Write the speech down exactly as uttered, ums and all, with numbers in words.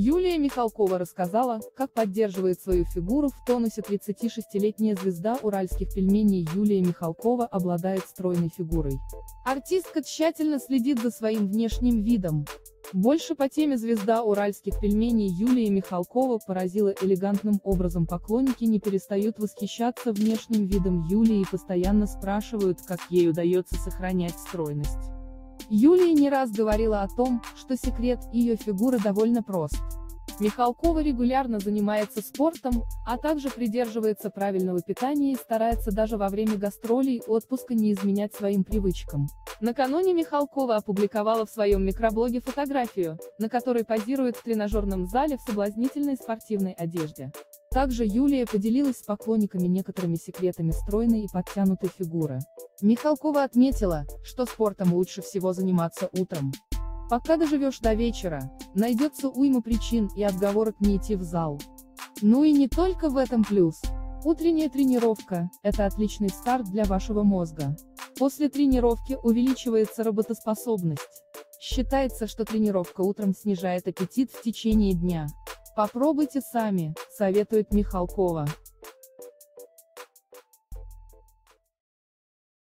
Юлия Михалкова рассказала, как поддерживает свою фигуру в тонусе. Тридцатишестилетняя звезда уральских пельменей Юлия Михалкова обладает стройной фигурой. Артистка тщательно следит за своим внешним видом. Больше по теме звезда уральских пельменей Юлия Михалкова поразила элегантным образом. Поклонники не перестают восхищаться внешним видом Юлии и постоянно спрашивают, как ей удается сохранять стройность. Юлия не раз говорила о том, что секрет ее фигуры довольно прост. Михалкова регулярно занимается спортом, а также придерживается правильного питания и старается даже во время гастролей и отпуска не изменять своим привычкам. Накануне Михалкова опубликовала в своем микроблоге фотографию, на которой позирует в тренажерном зале в соблазнительной спортивной одежде. Также Юлия поделилась с поклонниками некоторыми секретами стройной и подтянутой фигуры. Михалкова отметила, что спортом лучше всего заниматься утром. Пока доживешь до вечера, найдется уйма причин и отговорок не идти в зал. Ну и не только в этом плюс. Утренняя тренировка – это отличный старт для вашего мозга. После тренировки увеличивается работоспособность. Считается, что тренировка утром снижает аппетит в течение дня. Попробуйте сами, советует Михалкова.